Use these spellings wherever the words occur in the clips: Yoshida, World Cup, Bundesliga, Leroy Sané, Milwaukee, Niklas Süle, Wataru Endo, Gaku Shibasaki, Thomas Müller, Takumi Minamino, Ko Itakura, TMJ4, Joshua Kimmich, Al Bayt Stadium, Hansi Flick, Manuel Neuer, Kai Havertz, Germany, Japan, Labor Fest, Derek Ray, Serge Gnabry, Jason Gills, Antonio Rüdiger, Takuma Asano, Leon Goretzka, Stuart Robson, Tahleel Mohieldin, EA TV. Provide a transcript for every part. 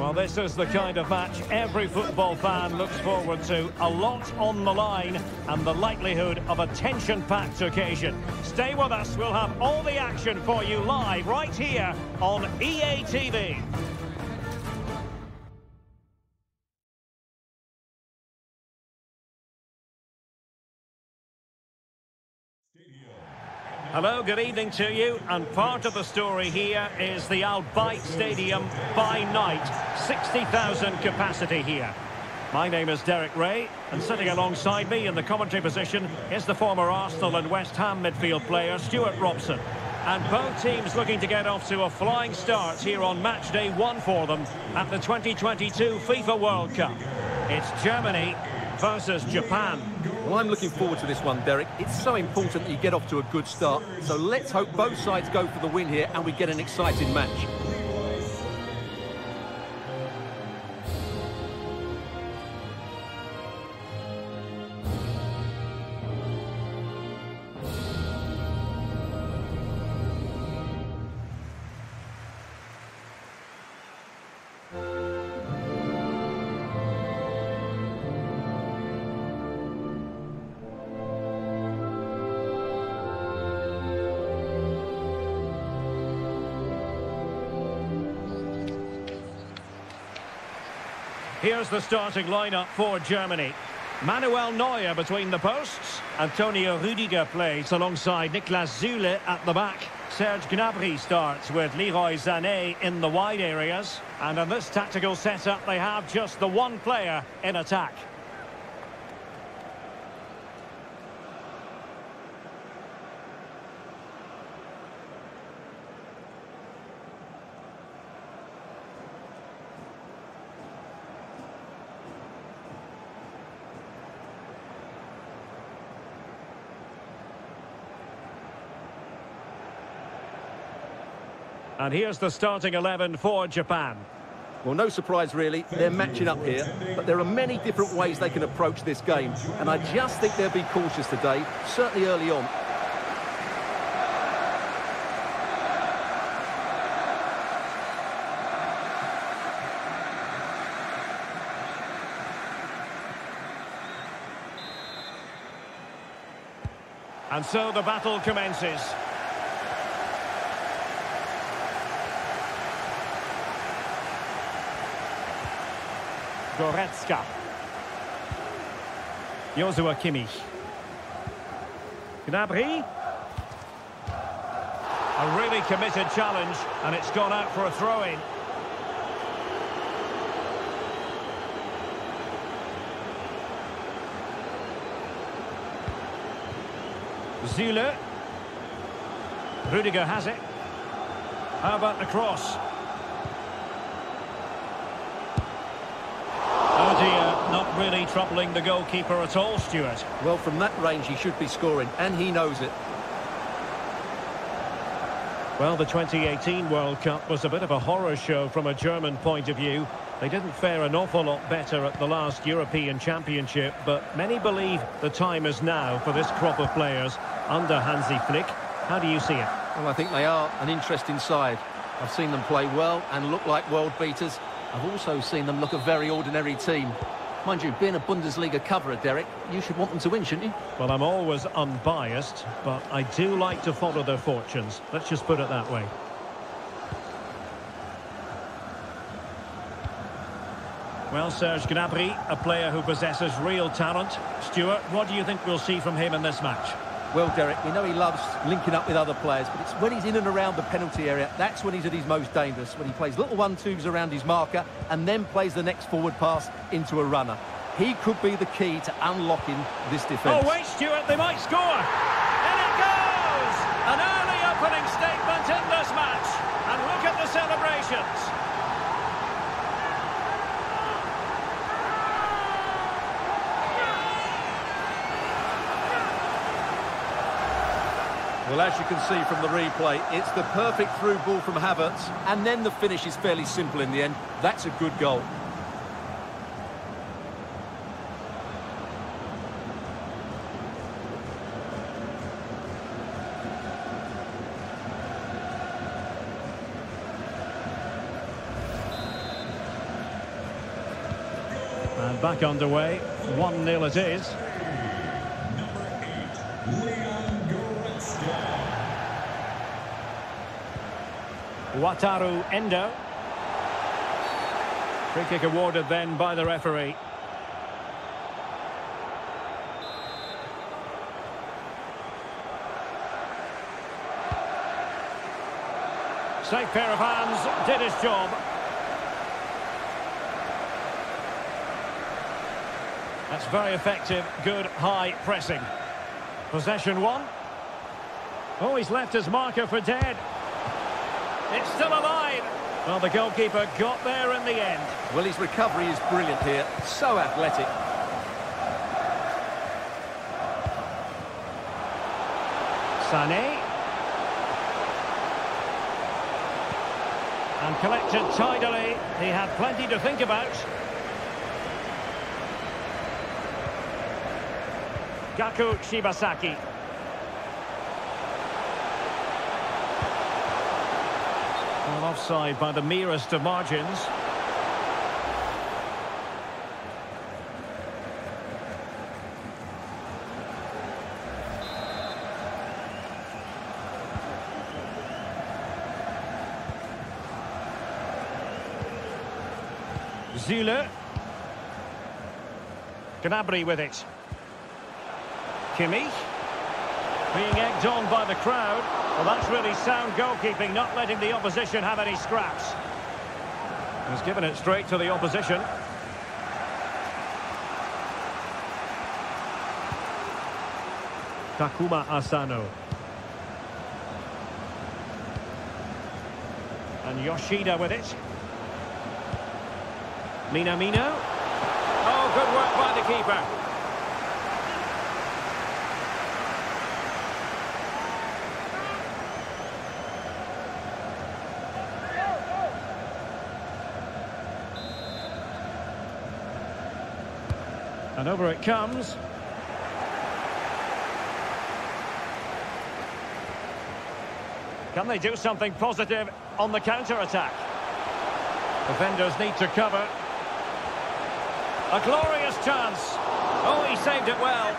Well, this is the kind of match every football fan looks forward to. A lot on the line and the likelihood of a tension-packed occasion. Stay with us. We'll have all the action for you live right here on EA TV. Hello, good evening to you, and part of the story here is the Al Bayt Stadium by night, 60,000 capacity here. My name is Derek Ray, and sitting alongside me in the commentary position is the former Arsenal and West Ham midfield player Stuart Robson. And both teams looking to get off to a flying start here on match day one for them at the 2022 FIFA World Cup. It's Germany versus Japan. Well, I'm looking forward to this one, Derek. It's so important that you get off to a good start. So let's hope both sides go for the win here and we get an exciting match. Here's the starting lineup for Germany. Manuel Neuer between the posts. Antonio Rüdiger plays alongside Niklas Süle at the back. Serge Gnabry starts with Leroy Sané in the wide areas. And in this tactical setup, they have just the one player in attack. And here's the starting 11 for Japan. Well, no surprise, really. They're matching up here, but there are many different ways they can approach this game. And I just think they'll be cautious today, certainly early on. And so the battle commences. Goretzka. Joshua Kimmich. Gnabry. A really committed challenge, and it's gone out for a throw-in. Süle. Rüdiger has it. How about the cross? Not really troubling the goalkeeper at all, Stuart. Well, from that range, he should be scoring, and he knows it. Well, the 2018 World Cup was a bit of a horror show from a German point of view. They didn't fare an awful lot better at the last European Championship, but many believe the time is now for this crop of players under Hansi Flick. How do you see it? Well, I think they are an interesting side. I've seen them play well and look like world beaters. I've also seen them look a very ordinary team. Mind you, being a Bundesliga coverer, Derek, you should want them to win, shouldn't you? Well, I'm always unbiased, but I do like to follow their fortunes. Let's just put it that way. Well, Serge Gnabry, a player who possesses real talent. Stuart, what do you think we'll see from him in this match? Well, Derek, we know he loves linking up with other players, but it's when he's in and around the penalty area, that's when he's at his most dangerous, when he plays little one-twos around his marker and then plays the next forward pass into a runner. He could be the key to unlocking this defence. Oh, wait, Stuart, they might score! And it goes! An early opening statement in this match, and look at the celebrations. Well, as you can see from the replay, it's the perfect through ball from Havertz, and then the finish is fairly simple in the end. That's a good goal. And back underway, 1-0 it is. Number 8, Leon Goretzka. Wataru Endo. Free kick awarded then by the referee. Safe pair of hands, did his job. That's very effective, good high pressing. Possession one. Oh, he's left his marker for dead. It's still alive. Well, the goalkeeper got there in the end. Well, his recovery is brilliant here, so athletic. Sané. And collected tidily. He had plenty to think about. Gaku Shibasaki. Well, offside by the merest of margins. Süle. Gnabry with it. Kimmich. Being egged on by the crowd. Well, that's really sound goalkeeping, not letting the opposition have any scraps. He's given it straight to the opposition. Takuma Asano. And Yoshida with it. Minamino. Oh, good work by the keeper. And over it comes. Can they do something positive on the counter-attack? Defenders need to cover. A glorious chance. Oh, he saved it well.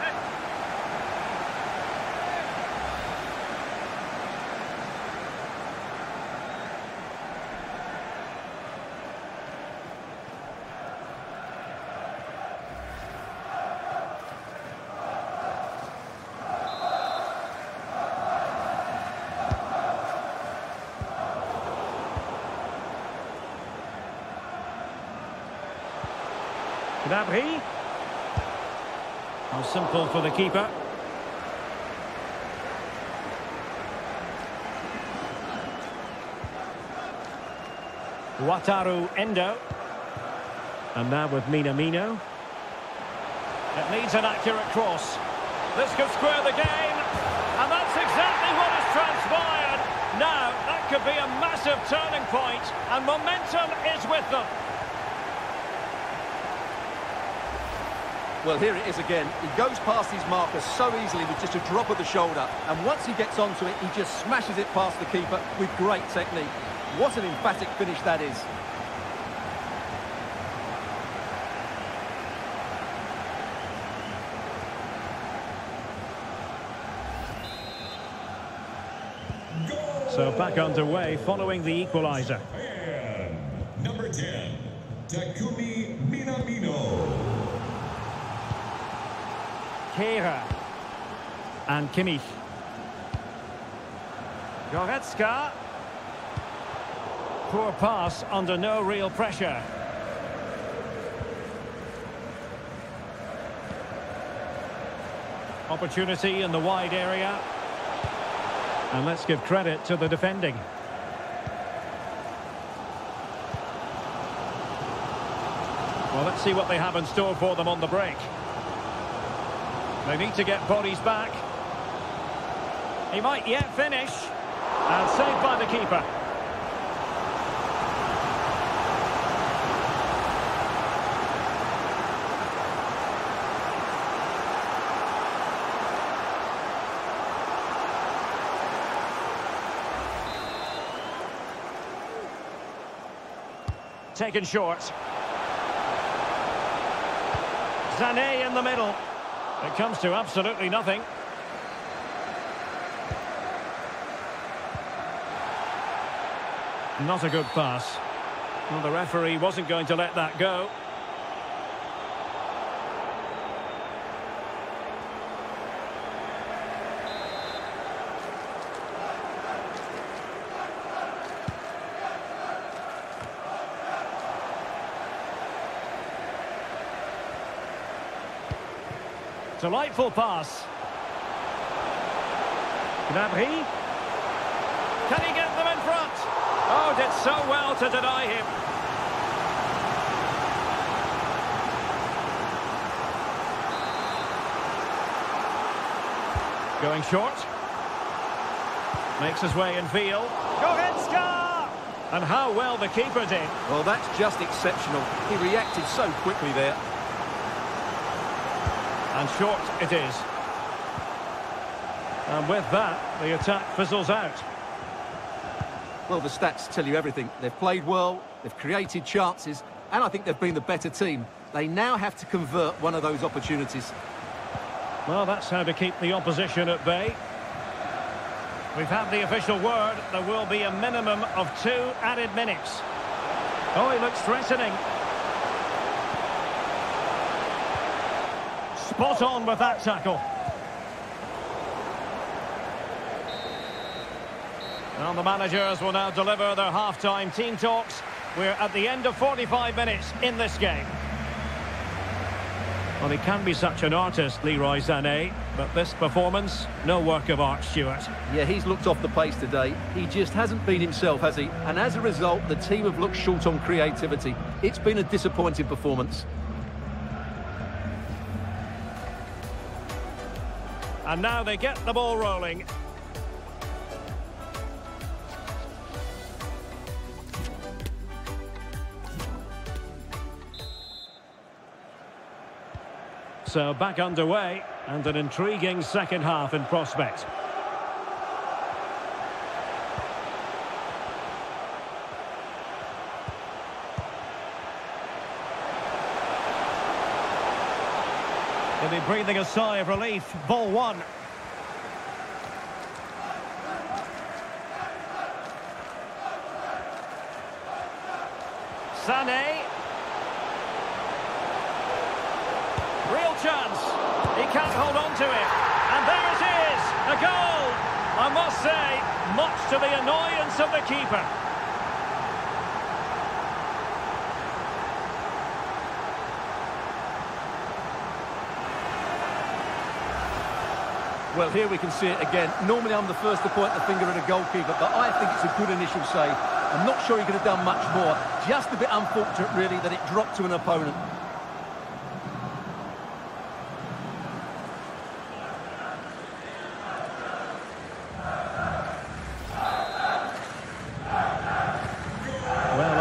Gnabry. How simple for the keeper. Wataru Endo. And now with Minamino. It needs an accurate cross. This could square the game. And that's exactly what has transpired. Now, that could be a massive turning point. And momentum is with them. Well, here it is again. He goes past his marker so easily with just a drop of the shoulder. And once he gets onto it, he just smashes it past the keeper with great technique. What an emphatic finish that is. So back underway following the equaliser. And number 10, Takumi Minamino. And Kimmich. Goretzka. Poor pass under no real pressure. Opportunity in the wide area. And let's give credit to the defending. Well, let's see what they have in store for them on the break. They need to get bodies back. He might yet finish. And saved by the keeper. Taken short. Sané in the middle. It comes to absolutely nothing. Not a good pass. Well, the referee wasn't going to let that go. Delightful pass. Gnabry. Can he get them in front? Oh, did so well to deny him. Going short. Makes his way in field. Goretzka! And how well the keeper did. Well, that's just exceptional. He reacted so quickly there. And short it is. And with that, the attack fizzles out. Well, the stats tell you everything. They've played well, they've created chances, and I think they've been the better team. They now have to convert one of those opportunities. Well, that's how to keep the opposition at bay. We've had the official word. There will be a minimum of 2 added minutes. Oh, he looks threatening. Spot on with that tackle. And the managers will now deliver their half-time team talks. We're at the end of 45 minutes in this game. Well, he can be such an artist, Leroy Sané, but this performance, no work of art, Stuart. Yeah, he's looked off the pace today. He just hasn't been himself, has he? And as a result, the team have looked short on creativity. It's been a disappointing performance. And now they get the ball rolling. So back underway, and an intriguing second half in prospect. Be breathing a sigh of relief. Ball one. Sané. Real chance. He can't hold on to it. And there it is. A goal. I must say, much to the annoyance of the keeper. Well, here we can see it again. Normally I'm the first to point the finger at a goalkeeper, but I think it's a good initial save. I'm not sure he could have done much more. Just a bit unfortunate, really, that it dropped to an opponent.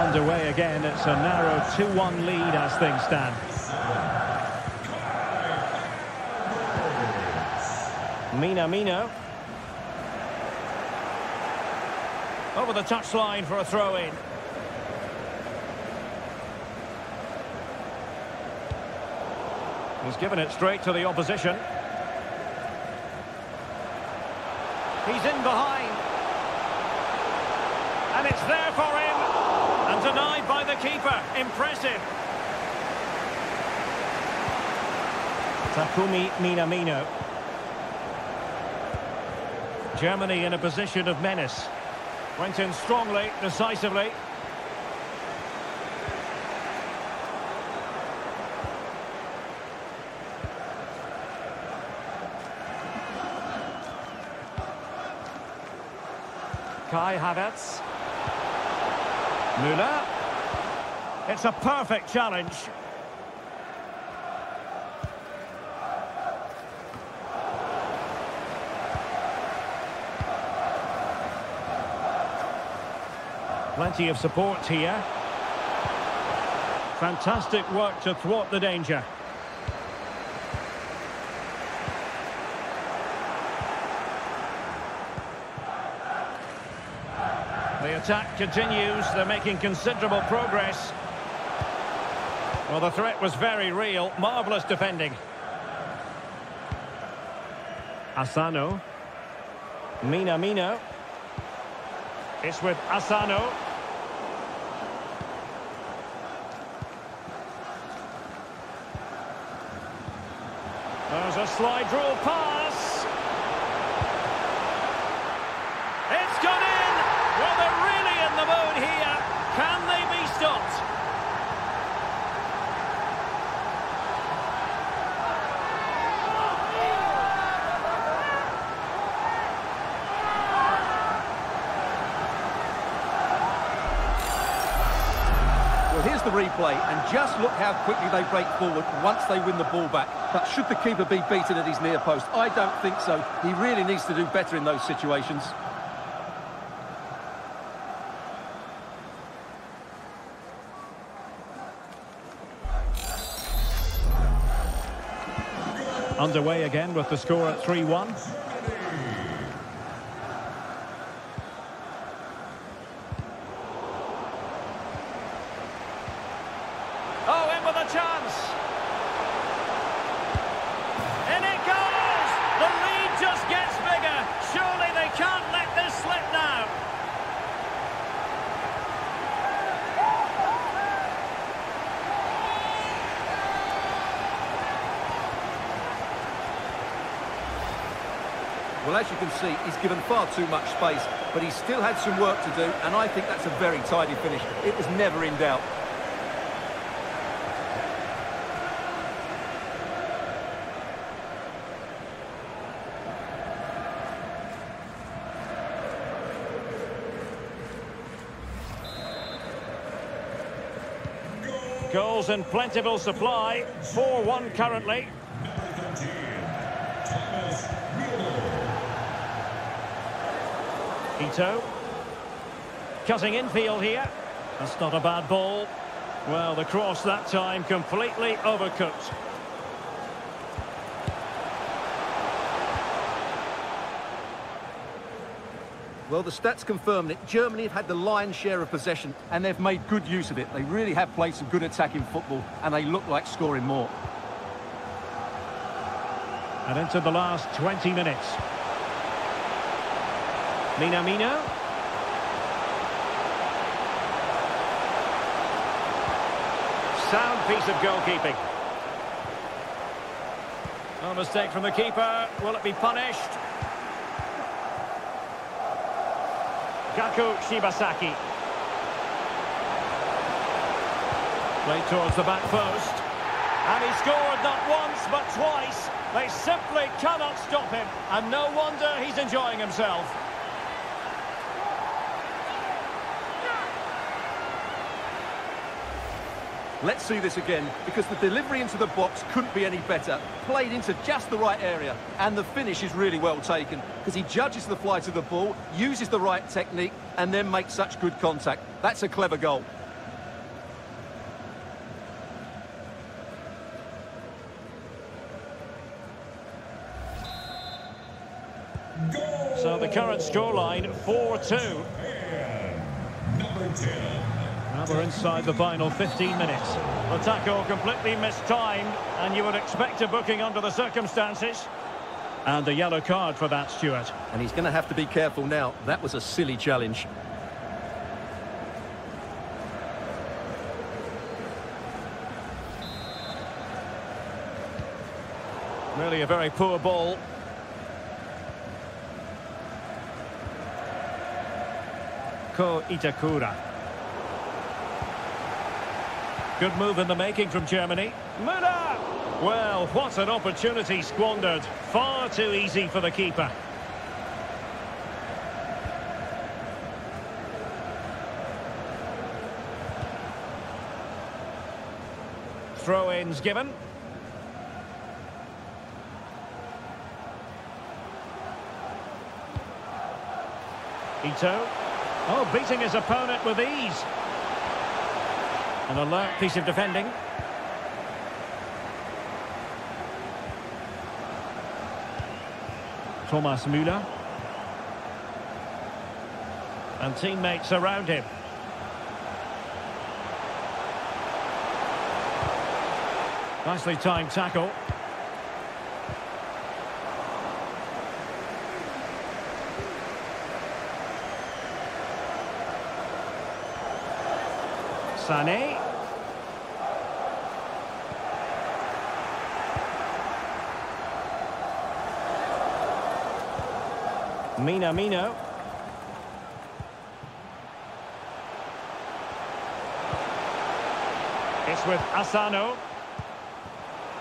Well, underway again. It's a narrow 2-1 lead as things stand. Minamino. Over the touchline for a throw-in. He's given it straight to the opposition. He's in behind. And it's there for him. And denied by the keeper. Impressive. Takumi Minamino. Germany in a position of menace. Went in strongly, decisively. Kai Havertz. Müller. It's a perfect challenge. Plenty of support here. Fantastic work to thwart the danger. The attack continues. They're making considerable progress. Well, the threat was very real. Marvellous defending. Asano. Minamino. It's with Asano. There's a slide rule pass. It's gone in. Well, they're really in the mood here. Can they be stopped? Well, here's the replay, and just look how quickly they break forward once they win the ball back. But should the keeper be beaten at his near post? I don't think so. He really needs to do better in those situations. Underway again with the score at 3-1. Oh, in with a chance. Well, as you can see, he's given far too much space, but he still had some work to do, and I think that's a very tidy finish. It was never in doubt. Goals in plentiful supply, 4-1 currently. Ito, cutting infield here. That's not a bad ball. Well, the cross that time completely overcooked. Well, the stats confirmed it. Germany have had the lion's share of possession, and they've made good use of it. They really have played some good attacking football, and they look like scoring more. And into the last 20 minutes. Minamino. Sound piece of goalkeeping. No mistake from the keeper. Will it be punished? Gaku Shibasaki. Played towards the back post. And he scored not once but twice. They simply cannot stop him. And no wonder he's enjoying himself. Let's see this again, because the delivery into the box couldn't be any better. Played into just the right area, and the finish is really well taken, because he judges the flight of the ball, uses the right technique, and then makes such good contact. That's a clever goal. So the current scoreline, 4-2. Yeah, number 10. We're inside the final 15 minutes. The tackle completely mistimed, and you would expect a booking under the circumstances. And a yellow card for that, Stuart. And he's going to have to be careful now. That was a silly challenge. Really a very poor ball. Ko Itakura. Good move in the making from Germany. Müller! Well, what an opportunity squandered. Far too easy for the keeper. Throw-ins given. Ito. Oh, beating his opponent with ease. An alert piece of defending. Thomas Müller. And teammates around him. Nicely timed tackle. Sané. Minamino. It's with Asano.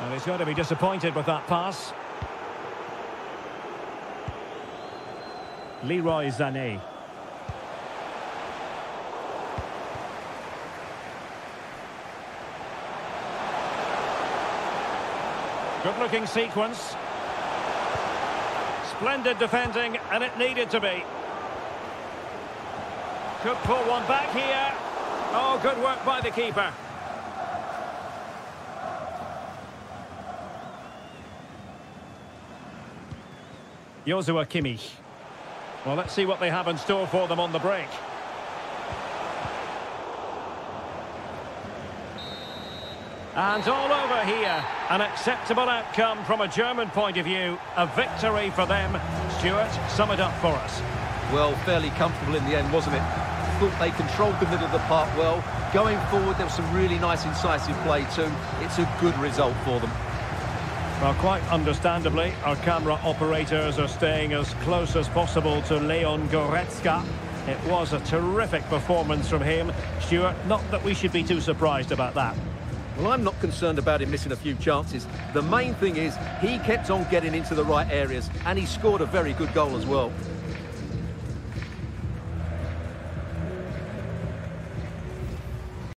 And he's going to be disappointed with that pass. Leroy Sané. Good-looking sequence. Splendid defending, and it needed to be. Could pull one back here. Oh, good work by the keeper. Joshua Kimmich. Well, let's see what they have in store for them on the break. And all over here, an acceptable outcome from a German point of view. A victory for them. Stuart, sum it up for us. Well, fairly comfortable in the end, wasn't it? Thought they controlled the middle of the park well. Going forward, there was some really nice incisive play too. It's a good result for them. Well, quite understandably, our camera operators are staying as close as possible to Leon Goretzka. It was a terrific performance from him. Stuart, not that we should be too surprised about that. Well, I'm not concerned about him missing a few chances. The main thing is he kept on getting into the right areas, and he scored a very good goal as well.